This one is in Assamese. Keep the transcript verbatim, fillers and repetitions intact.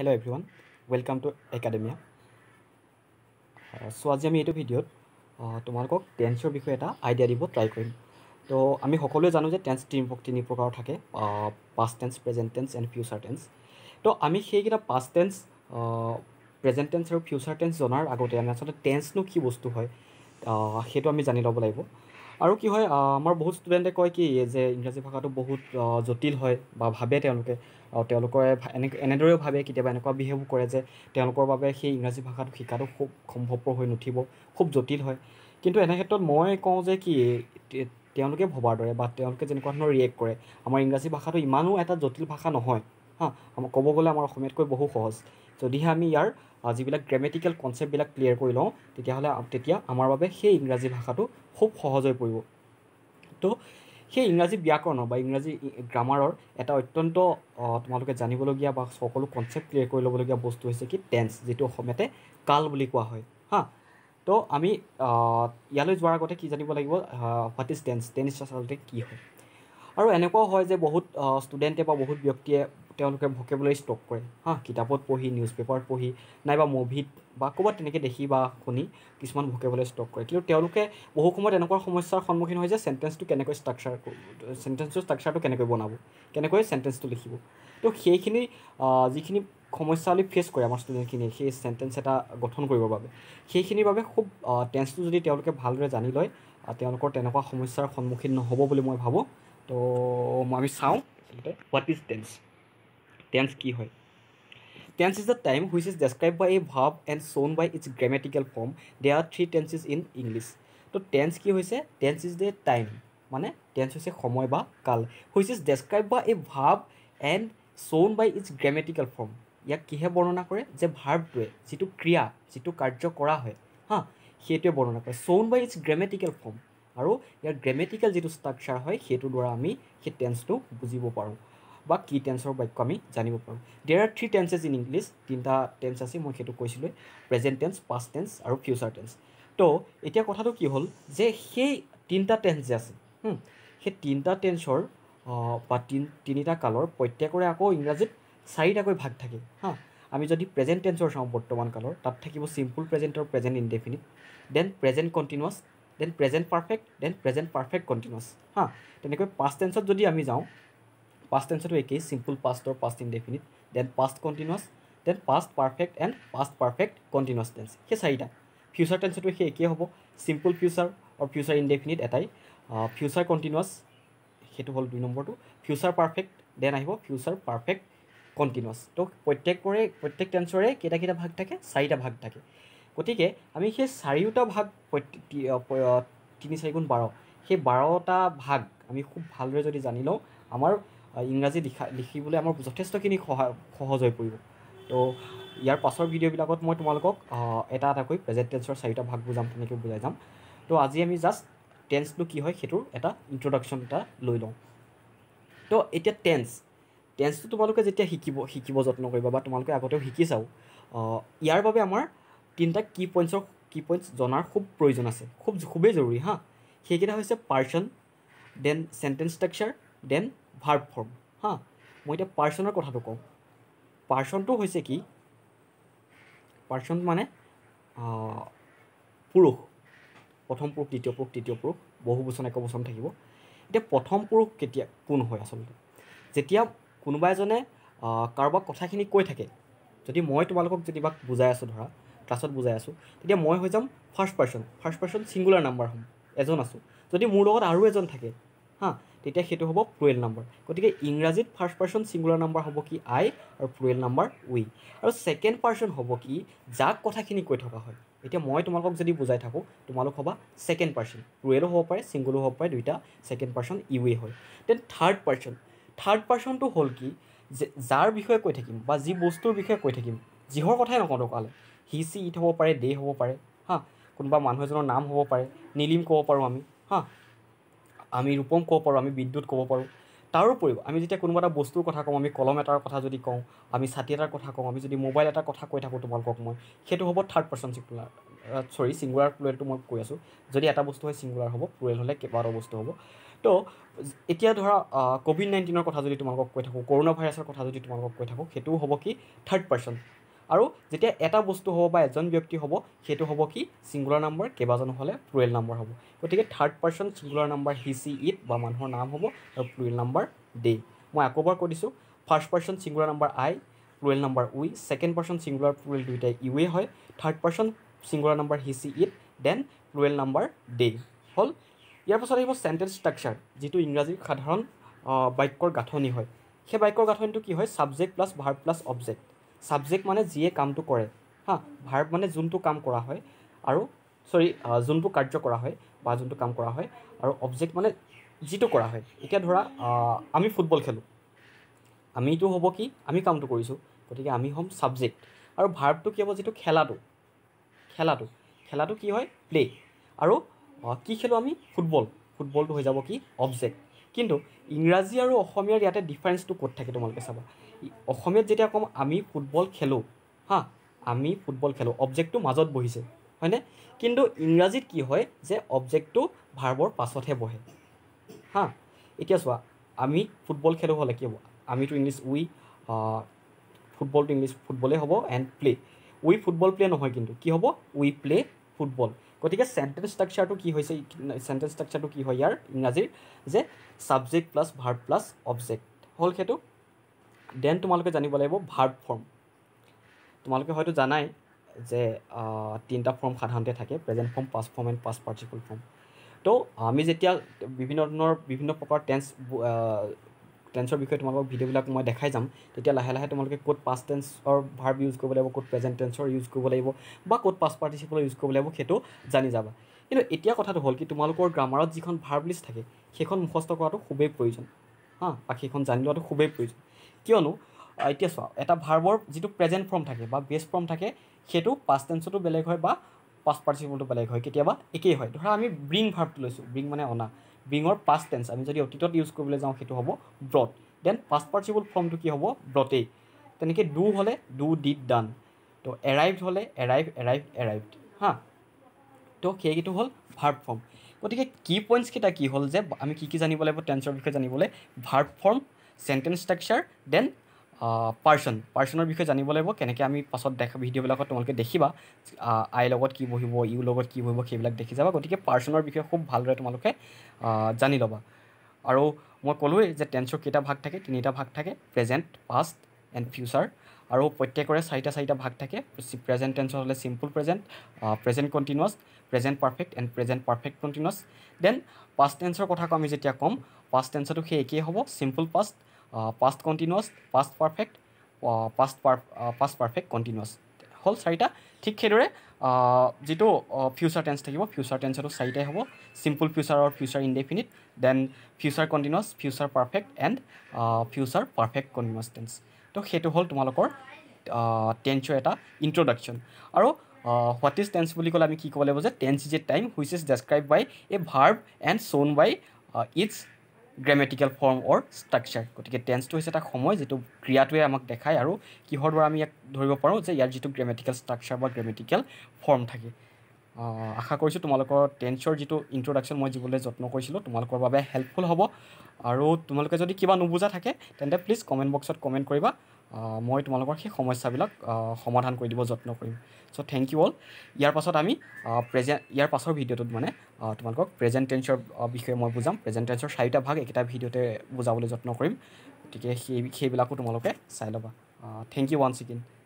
Hello everyone, welcome to Academia. So today we video. Tomorrow tense or before idea we try to. So I am hopefully know that tense team work three programs past tense, present tense, and future tense. So I am here past tense, present tense, and future tense. So now I go to tense no key was to hoy. Here to I am Jani Rabalaibo. আৰু কি হয় আমাৰ বহুত ষ্টুডেন্টে কয় কি যে ইংৰাজী ভাষাটো বহুত জটিল হয় বা ভাবে তেওঁলোকে তেওঁলোকৰ এনেদৰেও ভাবে কিবা এনেকুৱা বিহেভ কৰে যে তেওঁলোকৰ বাবে সেই ইংৰাজী ভাষাটো শিকাটো খুব সম্ভৱপৰ হৈ নুঠিব খুব জটিল হয় কিন্তু এনে ক্ষেত্ৰত মই কওঁ যে কি তেওঁলোকে ভবাৰ দৰে বা তেওঁলোকে যেনেকুৱা ধৰণৰ ৰিয়েক্ট কৰে আমাৰ ইংৰাজী ভাষাটো ইমানো এটা জটিল ভাষা নহয় হা আমি ক'ব গ'লে আমাৰ অসমীয়াতকৈ বহু সহজ যদিহে আমি ইয়াৰ আজিবিলাক গ্ৰামেটিকেল কনসেপ্ট বিলাক ক্লিয়াৰ কৰি লওঁ তেতিয়া হলে তেতিয়া আমাৰ বাবে সেই ইংৰাজী ভাষাটো খুব সহজ হৈ পৰিব তো সেই ইংৰাজী ব্যাকৰণ বা ইংৰাজী গ্ৰামাৰৰ এটা অত্যন্ত তোমালোকে জানিবলগীয়া বা সকলো কনসেপ্ট ক্লিয়াৰ কৰি লবলগীয়া বস্তু হৈছে কি টেন্স যেটো অসমতে কাল বুলি কোৱা হয় হা তো আমি ইয়ালৈ যোৱাৰ আগতে কি জানিব লাগিব what is tense tense আচলতে কি হয় আৰু এনেকুৱা হয় যে বহুত ষ্টুডেন্টে বা বহুত ব্যক্তিয়ে তেওঁলোকে ভোকেবুলাৰী ষ্টক কৰে হা কিতাপত পঢ়ি নিউজপেপার পঢ়ি নাইবা মুভিত বা ক'বাত তেনেকে দেখি বা শুনি কিমান ভোকেবুলাৰী ষ্টক কৰে কিন্তু তেওঁলোকে বহু সময়ত এনেকুৱা সমস্যাৰ সন্মুখীন হয় যে সেন্টেন্সটো কেনেকৈ ষ্ট্ৰাকচাৰ সেন্টেন্সৰ ষ্ট্ৰাকচাৰটো কেনেকৈ বনাব কেনেকৈ সেন্টেন্সটো লিখিব তো সেইখিনি যিখিনি সমস্যালি ফেস কৰে আমাৰ ষ্টুডেন্টখিনি সেই সেন্টেন্স এটা গঠন কৰিবৰ বাবে সেইখিনিৰ বাবে খুব টেন্সটো যদি তেওঁলোকে ভালদৰে জানি লয় তেওঁলোকৰ তেনেকুৱা সমস্যাৰ সন্মুখীন নহব বুলি মই ভাবো তো আমি চাওঁ what is tense Tense की है. Tense is the time which is described by a verb and shown by its grammatical form. There are three tenses in English. तो tense की है से tense is the time. माने tense है से समय बा काल. Which is described by a verb and shown by its grammatical form. या किहे बर्णना करे जब verb टुए जितु क्रिया जितु कार्य करा है. हाँ ये टुए बर्णना करे. Shown by its grammatical form. आरो या grammatical जितु structure है ये टु द्वारा आमी ये tense टु बुझिबो पारो. বা কি টেন্সৰ বাক্য আমি জানিব পাৰো there are three tenses in English তিনটা টেন্স আছে মই হেতু কৈছিল প্ৰেজেন্ট টেন্স পাস্ট টেন্স আৰু ফিউচাৰ টেন্স তো এতিয়া কথাটো কি হ'ল যে সেই তিনটা টেন্স আছে হুম সেই তিনটা টেন্সৰ বা তিন তিনিটা কালৰ প্ৰত্যেকৰে আকৌ ইংৰাজীত চাৰিটাকৈ ভাগ থাকে হা আমি যদি প্ৰেজেন্ট টেন্সৰ চাওঁ বৰ্তমান কালৰ তাত থাকিব সিম্পল প্ৰেজেন্ট আৰু present indefinite then present continuous then present perfect then present perfect continuous হা তেনেকৈ পাস্ট টেন্সত যদি আমি যাওঁ Past tense to a simple past or past indefinite, then past continuous, then past perfect and past perfect continuous tense. Yes, I did. Future tense to a simple future or future indefinite at I, uh, future continuous, hit hold number two, future perfect, then I have future perfect continuous. So, protect or protect tense or a kita kita bhag take, side of bhag take. Kotike, I mean, his Sariuta bhag, Tinisaigun Baro, he Barota bhag, I mean, who Halvez or Zanilo, Amar. ইংৰাজী লিখিবলৈ আমাৰ যথেষ্টখিনি সহজ হৈ পৰিব তো ইয়াৰ পাছৰ ভিডিও বিলাকত মই তোমালোকক এটা এটা কৈ প্ৰেজেন্ট টেন্সৰ চাৰিটা ভাগ বুজাম তেনেকৈ বুজাই যাম তো আজি আমি জাস্ট টেন্সটো কি হয় হেতু এটা ইন্ট্রোডাকশন এটা লৈ লওঁ তো এটা টেন্স টেন্সটো তোমালোকে যেতিয়া শিকিব শিকিব যত্ন কৰিবা বা তোমালোকে আগতে শিকিছাও ইয়াৰ বাবে আমাৰ তিনটা কি পইণ্টছৰ কি পইণ্টছ জনাৰ খুব প্ৰয়োজন আছে খুব খুবেই জৰুৰী হা সেইকেইটা হৈছে person then sentence structure then verb form ha moi eta person er kotha to ko person to hoise ki person mane purush prothom purush ditiyo purush titiyo purush bohubochan ekobochan thakibo eta prothom purush ketia kun hoy asolte jetia kunubai jone karba kotha khini koi thake jodi moi tomalokok jodi bak bujai asu dhora classot bujai asu tetia moi hoi jam first person first person singular number hum ejon asu jodi mur logot aru ejon thake ha তেতিয়া হেতু হ'ব প্লুৰেল নাম্বাৰ গতিকে ইংৰাজীত ফাৰ্স্ট পাৰসন সিঙ্গুলাৰ নাম্বাৰ হ'ব কি আই আৰু প্লুৰেল নাম্বাৰ উই আৰু সেকেন্ড পারসন হ'ব কি যাক কথাখিনি কৈ থকা হয় এতিয়া মই তোমালোকক যদি বুজাই থাকো তোমালোক হ'বা সেকেন্ড পারসন প্লুৰেল হ'ব পাৰে সিঙ্গুলাৰ হ'ব পাৰে দুইটা সেকেন্ড পাৰসন ইউই হয় দেন থাৰ্ড পাৰসন থাৰ্ড পাৰসনটো হ'ল কি যাৰ বিষয়ে কৈ থাকিম বা যি বস্তুৰ বিষয়ে কৈ থাকিম যিহৰ কথাই নকওঁ কালে হি সি ইট হ'ব পাৰে দে হ'ব পাৰে হা কোনবা মানুহ এজনৰ নাম হ'ব পাৰে নীলিম ক'ব পাৰো আমি হা আমি ৰূপম ক'ব পাৰো আমি বিদ্যুৎ ক'ব পাৰো তাৰ উপৰিও আমি যেতিয়া কোনো এটা বস্তুৰ কথা কম আমি কলম এটাৰ কথা যদি কওঁ আমি ছাতি এটাৰ কথা কওঁ আমি যদি মোবাইল এটাৰ কথা কৈ থাকো তোমালোকক মই সেইটো হ'ব third person singular sorry singular প্লুৰেলটো মই কৈ আছো যদি এটা বস্তু হয় সিঙ্গুলাৰ হ'ব প্লুৰেল হলে কেবাৰ বস্তু হ'ব to এতিয়া ধৰা কোভিড নাইনটিন ৰ কথা যদি তোমাক কৈ থাকো কৰোনা ভাইৰাসৰ কথা যদি তোমাক কৈ থাকো হেতু হ'ব কি থাৰ্ড পাৰসন আৰু যেতিয়া এটা বস্তু হ'ব বা এজন ব্যক্তি হ'ব হেতু হ'ব কি সিঙ্গুলার নাম্বার কেবাজন হলে প্লুরাল নাম্বার হ'ব গতিকে third person singular number he she it বা মানুহৰ নাম হ'ব আৰু প্লুৰাল নাম্বাৰ দে মই আকবাৰ কৈ দিছো first person singular number I plural number we second person singular plural দুইটা ইউয়ে হয় third person singular number he she it then plural number they হল ইয়াৰ পাছত আহিব সেন্টেন্স স্ট্ৰাকচাৰ যেটো ইংৰাজী সাধাৰণ বাক্যৰ গাঁথনি হয় সেই বাক্যৰ গাঁথনিটো কি হয় subject plus verb plus object subject মানে যিয়ে কামটো কৰে হা ভাৰ্ব মানে যোনটো কাম কৰা হয় আৰু সৰি যোনটো কাৰ্য কৰা হয় বা যোনটো কাম কৰা হয় আৰু অবজেক্ট মানে যিটো কৰা হয় এতিয়া ধৰা আমি ফুটবল খেলো আমিটো হ'ব কি আমি কামটো কৰিছো গতিকে আমি হ'ম সাবজেক্ট আৰু ভার্বটো কি হ'ব যেটো খেলাটো খেলাটো খেলাটো কি হয় প্লে আৰু কি খেলো আমি ফুটবল ফুটবলটো হৈ যাব কি অবজেক্ট কিন্তু ইংৰাজী আৰু অসমীয়াৰ ইয়াতে ডিফারেন্সটো ক'ত থাকে তোমালকে চাবা অসমীয়াত যেতিয়া কম আমি ফুটবল খেলো হা আমি ফুটবল খেলো অবজেক্টটো মাজত বহিছে হয়নে কিন্তু ইংৰাজীত কি হয় যে অবজেক্টটো ভাৰ্বৰ পাছতহে বহে হা এতিয়া সোৱা আমি ফুটবল খেলো হলে কি হ'ব আমি to English we football to English ফুটবলে হ'ব and play we football play নহয় কিন্তু কি হ'ব উই প্লে ফুটবল গতিকে সেন্টেন্স স্ট্রাকচারটো কি হৈছে সেন্টেন্স স্ট্রাকচারটো কি হয় ইয়াৰ ইংৰাজীৰ যে subject plus verb plus object হল হেতু দেন তোমালোকে জানিব লাগিব ভার্ব ফর্ম তোমালোকে হয়তো জানাই যে তিনটা ফর্ম সাধাৰণতে থাকে present form past form and past participle form তো আমি যেতিয়া বিভিন্ন ধৰণৰ বিভিন্ন প্ৰকাৰ টেন্স টেন্সৰ বিষয়ে তোমালোকক ভিডিঅ'বিলাক মই দেখাই যাম তেতিয়া লাহে লাহে তোমালোকে কোড পাস্ট টেন্সৰ ভাৰ্ব ইউজ কৰিব লাগিব কোড প্ৰেজেন্ট টেন্সৰ ইউজ কৰিব লাগিব বা কোড পাস্ট পাৰ্টিচিপল ইউজ কৰিব লাগিব সেইটো জানি যাবা কিন্তু এতিয়া কথাটো হ'ল কি তোমালোকৰ গ্ৰামাৰত যিখন ভাৰ্ব লিষ্ট থাকে সেইখন মুখস্থ কৰাটো খুবেই প্ৰয়োজন হা বা সেইখন জানি লোৱাটো খুবেই প্ৰয়োজন কিয়নো এতিয়া চোৱা এটা ভাৰ্বৰ যিটো প্ৰেজেন্ট ফৰ্ম থাকে বা বেছ ফৰ্ম থাকে সেইটো পাস্ট টেন্সটো বেলেগ হয় বা পাস্ট পাৰ্টিচিপলটো বেলেগ হয় কেতিয়াবা একেই হয় ধৰা আমি ব্ৰিং ভাৰ্বটো লৈছোঁ ব্ৰিং মানে অনা ব্ৰিঙৰ পাস্ট টেন্স আমি যদি অতীতত ইউজ কৰিবলৈ যাওঁ সেইটো হ'ব ব্ৰট দেন পাস্ট পাৰ্টিচিপল ফৰ্মটো কি হ'ব ব্ৰটেই তেনেকৈ ডু হ'লে ডু ডিড ডান তো এৰাইভড হ'লে এৰাইভ এৰাইভ এৰাইভড হা তো সেইটো হ'ল ভাৰ্ব ফৰ্ম গতিকে কি পইণ্টছকেইটা কি হ'ল যে আমি কি কি জানিব লাগিব টেন্সৰ বিষয়ে জানিবলৈ verb form sentence structure then person পাৰ্চনৰ বিষয়ে জানিব লাগিব কেনেকৈ আমি পাছত দেখা ভিডিঅ'বিলাকত তোমালোকে দেখিবা আই লগত কি বহিব ইউ লগত কি বহিব সেইবিলাক দেখি যাবা গতিকে পাৰ্চনৰ বিষয়ে খুব ভালদৰে তোমালোকে জানি ল'বা আৰু মই ক'লোৱেই যে টেন্সৰ কেইটা ভাগ থাকে তিনিটা ভাগ থাকে প্ৰেজেণ্ট পাষ্ট এণ্ড ফিউচাৰ আৰু প্ৰত্যেকৰে চাৰিটা চাৰিটা ভাগ থাকে প্ৰেজেণ্ট টেন্সৰ হ'লে simple present present continuous present perfect and present perfect continuous then past টেন্সৰ কথা আমি যেতিয়া ক'ম পাষ্ট টেন্সটো সেই একেই হ'ব simple past past continuous past perfect past past perfect continuous হল চাৰিটা ঠিক সেইদৰে যেটো ফিউচাৰ টেন্স থাকিব ফিউচাৰ টেন্সটো চাৰিটাই হ'ব সিম্পল ফিউচাৰ আৰু future indefinite then future continuous future perfect and future perfect continuous tense তো সেইটো হ'ল তোমালোকৰ টেন্সৰ এটা ইন্ট্ৰডাকশ্যন আৰু হোৱাট ইজ টেন্স বুলি ক'লে আমি কি ক'ব লাগিব যে tense is a time which is describe by a verb and shown by its grammatical form or structure গতিকে টেন্সটো হৈছে এটা সময় যেটো ক্ৰিয়াটোৱে আমাক দেখায় আৰু কিহৰ দ্বাৰা আমি ইয়াক ধৰিব পাৰোঁ যে ইয়াৰ যেটো গ্ৰামেটিক্যাল স্ট্ৰাকচাৰ বা গ্ৰামেটিক্যাল ফৰ্ম থাকে আশা কৰিছোঁ তোমালোকৰ টেন্সৰ যেটো ইন্ট্ৰডাকশ্যন মই দিবলৈ যত্ন কৰিছিলোঁ তোমালোকৰ বাবে হেল্পফুল হ'ব আৰু তোমালোকে যদি কিবা নুবুজা থাকে তেন্তে প্লিজ কমেন্ট বক্সত কমেন্ট কৰিবা মই তোমালোকৰ সেই সমস্যাবিলাক সমাধান কৰি দিব যত্ন কৰিম সো থ্যাংক ইউ অল ইয়াৰ পাছত আমি প্ৰেজেন্ট ইয়াৰ পাছৰ ভিডিঅ'টোত মানে তোমালোকক প্ৰেজেন্ট টেন্সৰ বিষয়ে মই বুজাম প্ৰেজেন্ট টেন্সৰ চাৰিটা ভাগ এটা ভিডিঅ'তে বুজাবলৈ যত্ন কৰিম গতিকে সেই সেইবিলাকো তোমালোকে চাই ল'বা থ্যাংক ইউ ওৱান্স এগেইন